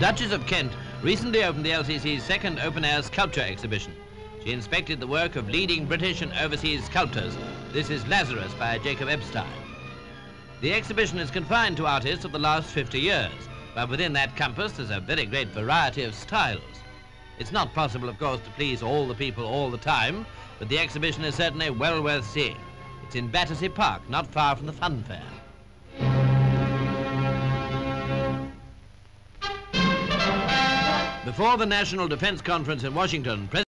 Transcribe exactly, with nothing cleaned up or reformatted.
Duchess of Kent recently opened the L C C's second open-air sculpture exhibition. She inspected the work of leading British and overseas sculptors. This is Lazarus by Jacob Epstein. The exhibition is confined to artists of the last fifty years, but within that compass there's a very great variety of styles. It's not possible, of course, to please all the people all the time, but the exhibition is certainly well worth seeing. It's in Battersea Park, not far from the fun fair. Before the National Defense Conference in Washington, President